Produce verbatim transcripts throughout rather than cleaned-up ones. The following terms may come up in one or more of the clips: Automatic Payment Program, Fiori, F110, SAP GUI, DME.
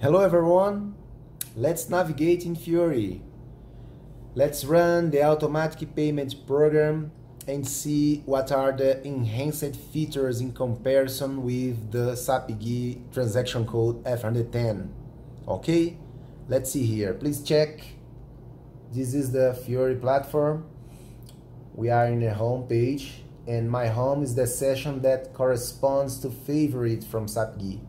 Hello everyone, let's navigate in Fiori. Let's run the automatic payment program and see what are the enhanced features in comparison with the S A P G U I transaction code F one ten. Okay, let's see here. Please check. This is the Fiori platform. We are in the home page, and my home is the session that corresponds to favorite from S A P G U I.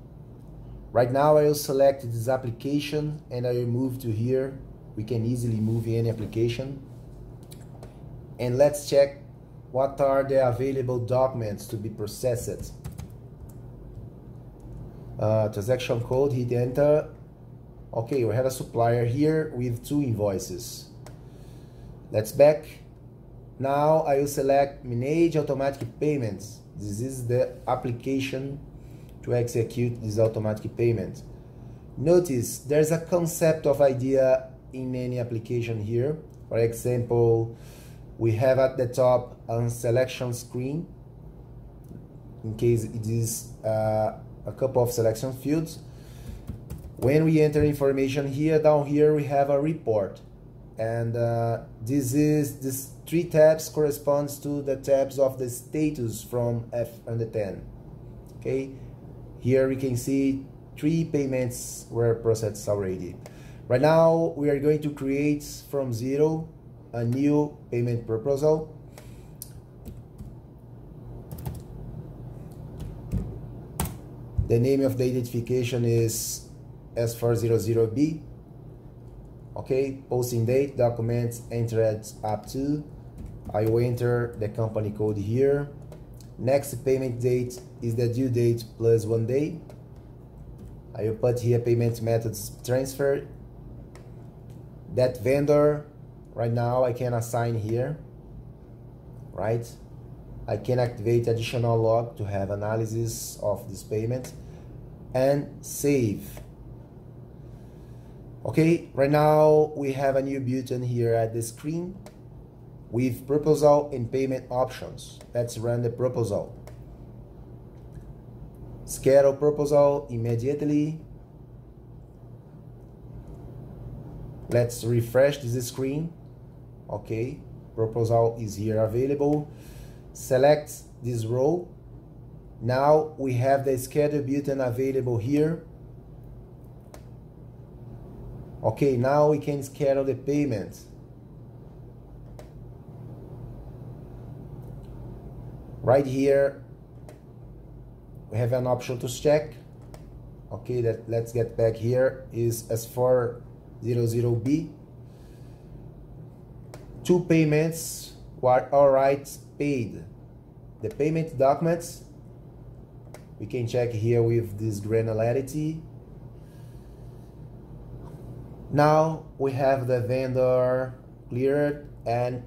Right now I will select this application and I will move to here. We can easily move any application. And let's check what are the available documents to be processed. Uh, transaction code, hit enter. Okay, we have a supplier here with two invoices. Let's back. Now I will select manage automatic payments. This is the application to execute this automatic payment. Notice there's a concept of idea in any application here. For example, we have at the top a selection screen in case it is uh, a couple of selection fields. When we enter information here, down here we have a report, and uh, this is this three tabs corresponds to the tabs of the status from F one ten. Okay, here we can see three payments were processed already. Right now we are going to create from zero a new payment proposal. The name of the identification is S four hundred B. Okay, posting date, documents entered up to. I will enter the company code here. Next payment date is the due date plus one day. I will put here payment methods transfer. That vendor, right now I can assign here, right? I can activate additional log to have analysis of this payment and save. Okay, right now we have a new button here at the screen with proposal and payment options. Let's run the proposal. Schedule proposal immediately. Let's refresh this screen. Okay, proposal is here available. Select this row. Now we have the schedule button available here. Okay, now we can schedule the payment. Right here, we have an option to check. Okay, that, let's get back here, is S four hundred B. Two payments were all rights paid. The payment documents, we can check here with this granularity. Now we have the vendor cleared and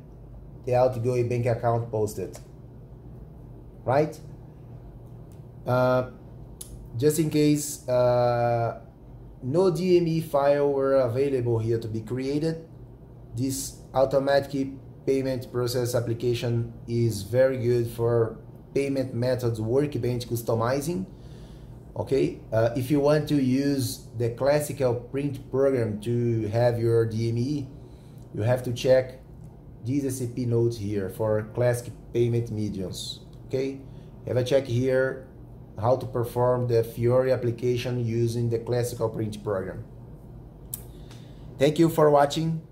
the outgoing bank account posted, right? Uh, just in case uh, no D M E file were available here to be created, this automatic payment process application is very good for payment methods workbench customizing. Okay, uh, if you want to use the classical print program to have your D M E, you have to check these S A P notes here for classic payment mediums. Okay, have a check here how to perform the Fiori application using the classical print program. Thank you for watching.